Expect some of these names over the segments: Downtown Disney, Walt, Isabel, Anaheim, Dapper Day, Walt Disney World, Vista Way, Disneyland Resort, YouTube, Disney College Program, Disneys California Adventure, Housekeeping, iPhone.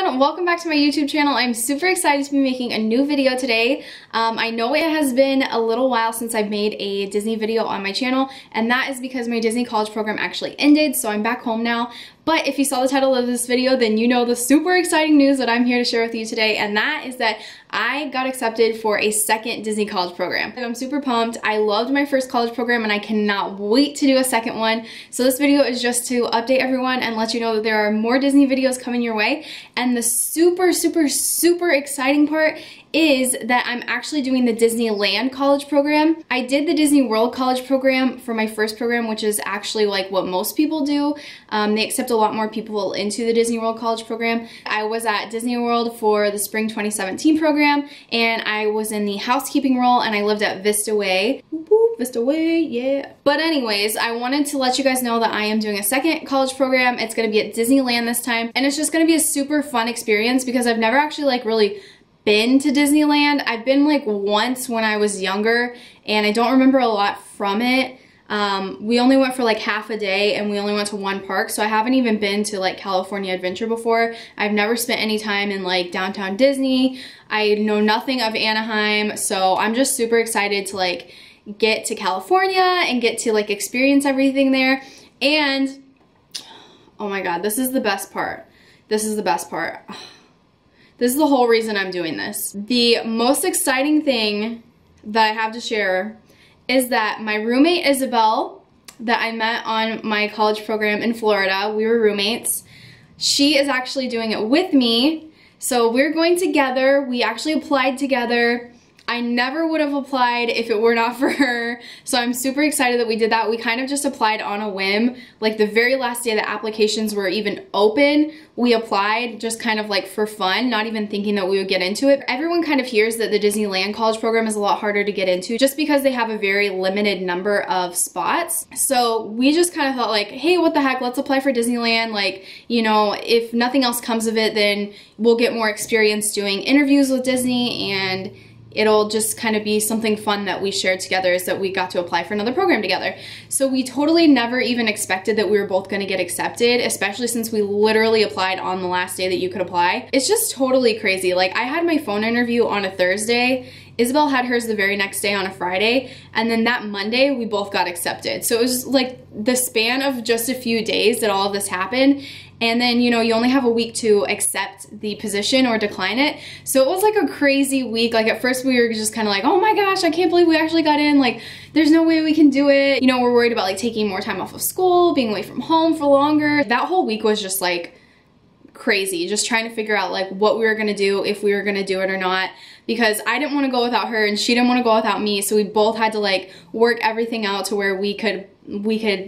everyone, welcome back to my YouTube channel. I'm super excited to be making a new video today. I know it has been a little while since I've made a Disney video on my channel, and that is because my Disney College program actually ended, so I'm back home now. But if you saw the title of this video, then you know the super exciting news that I'm here to share with you today, and that is that I got accepted for a second Disney College program. I'm super pumped. I loved my first college program and I cannot wait to do a second one. So this video is just to update everyone and let you know that there are more Disney videos coming your way. And the super exciting part is that I'm actually doing the Disneyland College program. I did the Disney World College program for my first program, which is actually like what most people do. They accept a lot more people into the Disney World College program. I was at Disney World for the spring 2017 program, and I was in the housekeeping role, and I lived at Vista Way. Woo, Vista Way, yeah. But anyways, I wanted to let you guys know that I am doing a second college program. It's gonna be at Disneyland this time, and it's just gonna be a super fun experience because I've never actually like really been to Disneyland. I've been like once when I was younger and I don't remember a lot from it. We only went for like half a day and we only went to one park, so I haven't even been to like California Adventure before. I've never spent any time in like downtown Disney. I know nothing of Anaheim, so I'm just super excited to like get to California and get to like experience everything there. And oh my god, this is the best part. This is the best part. This is the whole reason I'm doing this. The most exciting thing that I have to share is that my roommate Isabel, that I met on my college program in Florida, we were roommates, she is actually doing it with me. So we're going together. We actually applied together. I never would have applied if it were not for her, so I'm super excited that we did that. We kind of just applied on a whim. Like the very last day the applications were even open, we applied just kind of like for fun, not even thinking that we would get into it. Everyone kind of hears that the Disneyland College program is a lot harder to get into just because they have a very limited number of spots. So we just kind of thought like, hey, what the heck, let's apply for Disneyland. Like, you know, if nothing else comes of it, then we'll get more experience doing interviews with Disney, and it'll just kind of be something fun that we shared together, is that we got to apply for another program together. So we totally never even expected that we were both going to get accepted, especially since we literally applied on the last day that you could apply. It's just totally crazy. Like, I had my phone interview on a Thursday, Isabel had hers the very next day on a Friday, and then that Monday we both got accepted. So it was just like the span of just a few days that all of this happened. And then, you know, you only have a week to accept the position or decline it. So it was like a crazy week. Like at first we were just kind of like, oh my gosh, I can't believe we actually got in. Like, there's no way we can do it. You know, we're worried about like taking more time off of school, being away from home for longer. That whole week was just like crazy, just trying to figure out like what we were gonna do, if we were gonna do it or not, because I didn't want to go without her and she didn't want to go without me. So we both had to like work everything out to where we could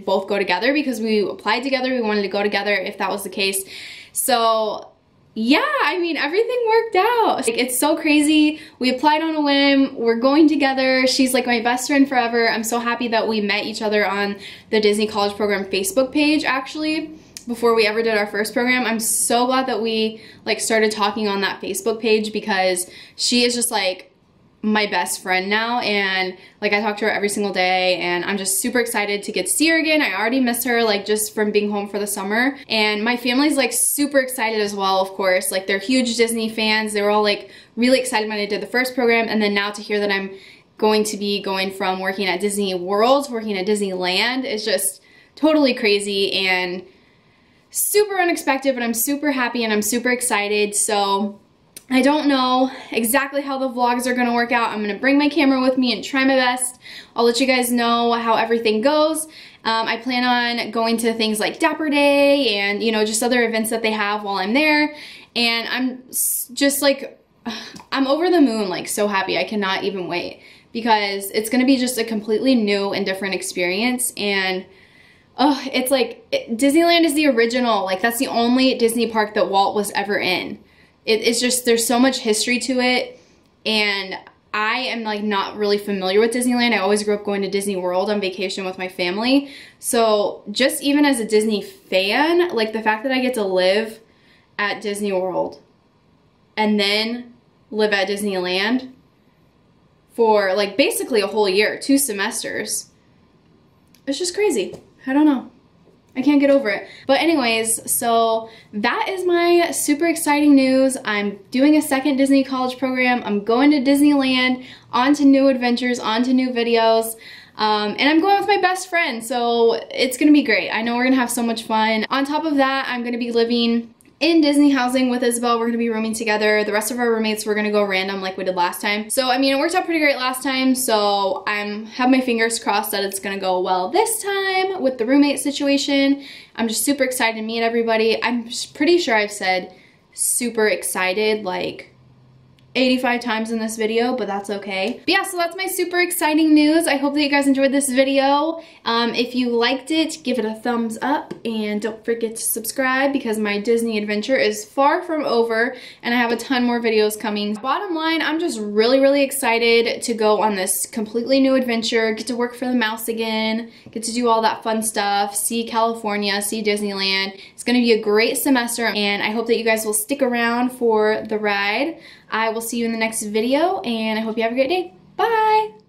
both go together, because we applied together, we wanted to go together if that was the case. So yeah, I mean, everything worked out. Like, it's so crazy. We applied on a whim. We're going together. She's like my best friend forever. I'm so happy that we met each other on the Disney College Program Facebook page, actually, before we ever did our first program. I'm so glad that we like started talking on that Facebook page, because she is just like my best friend now, and like I talk to her every single day, and I'm just super excited to get to see her again. I already missed her like just from being home for the summer, and my family's like super excited as well, of course. Like, they're huge Disney fans. They were all like really excited when I did the first program, and then now to hear that I'm going to be going from working at Disney World to working at Disneyland is just totally crazy and super unexpected, but I'm super happy and I'm super excited. So I don't know exactly how the vlogs are going to work out. I'm going to bring my camera with me and try my best. I'll let you guys know how everything goes. I plan on going to things like Dapper Day and, you know, just other events that they have while I'm there. And I'm just like, I'm over the moon, like so happy. I cannot even wait, because it's going to be just a completely new and different experience. And oh, it's like Disneyland is the original. Like, that's the only Disney park that Walt was ever in. It's just, there's so much history to it, and I am like not really familiar with Disneyland. I always grew up going to Disney World on vacation with my family. So just even as a Disney fan, like the fact that I get to live at Disney World and then live at Disneyland for like basically a whole year, 2 semesters, it's just crazy. I don't know. I can't get over it. But anyways, so that is my super exciting news. I'm doing a second Disney College Program. I'm going to Disneyland, on to new adventures, on to new videos. And I'm going with my best friend, so it's gonna be great. I know we're gonna have so much fun. On top of that, I'm gonna be living in Disney housing with Isabel. We're gonna be rooming together. The rest of our roommates, we're gonna go random like we did last time. So I mean, it worked out pretty great last time, so I have my fingers crossed that it's gonna go well this time with the roommate situation. I'm just super excited to meet everybody. I'm pretty sure I've said super excited like 85 times in this video, but that's okay. But yeah, so that's my super exciting news. I hope that you guys enjoyed this video. If you liked it, give it a thumbs up and don't forget to subscribe because my Disney adventure is far from over and I have a ton more videos coming. Bottom line, I'm just really excited to go on this completely new adventure, get to work for the mouse again, get to do all that fun stuff, see California, see Disneyland. It's gonna be a great semester and I hope that you guys will stick around for the ride. I will see you in the next video, and I hope you have a great day. Bye!